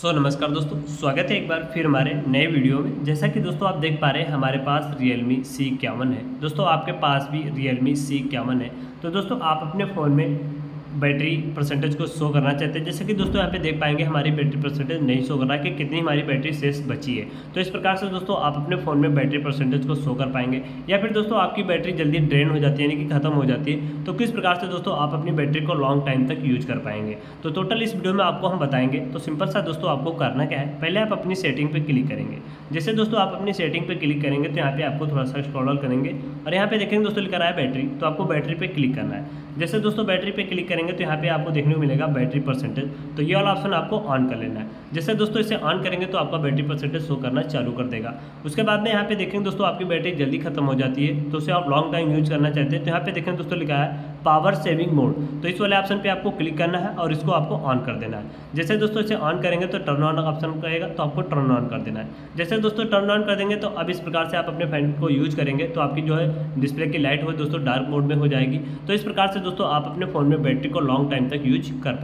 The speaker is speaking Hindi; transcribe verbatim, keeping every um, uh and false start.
सो नमस्कार दोस्तों, स्वागत है एक बार फिर हमारे नए वीडियो में। जैसा कि दोस्तों आप देख पा रहे हैं, हमारे पास Realme C Q वन है। दोस्तों आपके पास भी Realme C Q वन है तो दोस्तों आप अपने फ़ोन में बैटरी परसेंटेज को शो करना चाहते हैं। जैसे कि दोस्तों यहाँ पे देख पाएंगे हमारी बैटरी परसेंटेज नहीं शो कर रहा है कि कितनी हमारी बैटरी शेष बची है। तो इस प्रकार से दोस्तों आप अपने फ़ोन में बैटरी परसेंटेज को शो कर पाएंगे। या फिर दोस्तों आपकी बैटरी जल्दी ड्रेन हो जाती है, यानी कि खत्म हो जाती है, तो किस प्रकार से दोस्तों आप अपनी बैटरी को लॉन्ग टाइम तक यूज कर पाएंगे। तो टोटल इस वीडियो में आपको हम बताएंगे। तो सिंपल सा दोस्तों आपको करना क्या है, पहले आप अपनी सेटिंग पर क्लिक करेंगे। जैसे दोस्तों आप अपनी सेटिंग पर क्लिक करेंगे तो यहाँ पर आपको थोड़ा सा स्क्रॉल करेंगे और यहाँ पर देखेंगे दोस्तों लिखा है बैटरी, तो आपको बैटरी पर क्लिक करना है। जैसे दोस्तों बैटरी पे क्लिक करेंगे तो यहाँ पे आपको देखने को मिलेगा बैटरी परसेंटेज, तो ये वाला ऑप्शन आपको ऑन कर लेना है। जैसे दोस्तों इसे ऑन करेंगे तो आपका बैटरी परसेंटेज शो करना चालू कर देगा। उसके बाद में यहाँ पे देखेंगे दोस्तों आपकी बैटरी जल्दी खत्म हो जाती है, तो उसे आप लॉन्ग टाइम यूज करना चाहते हैं तो यहाँ पे देखेंगे दोस्तों लिखा है पावर सेविंग मोड, तो इस वाले ऑप्शन पे आपको क्लिक करना है और इसको आपको ऑन कर देना है। जैसे दोस्तों इसे ऑन करेंगे तो टर्न ऑन ऑप्शन रहेगा, तो आपको टर्न ऑन कर देना है। जैसे दोस्तों टर्न ऑन कर देंगे तो अब इस प्रकार से आप अपने फैन को यूज करेंगे तो आपकी जो है डिस्प्ले की लाइट हो दोस्तों डार्क मोड में हो जाएगी। तो इस प्रकार से दोस्तों आप अपने फ़ोन में बैटरी को लॉन्ग टाइम तक यूज कर पाए।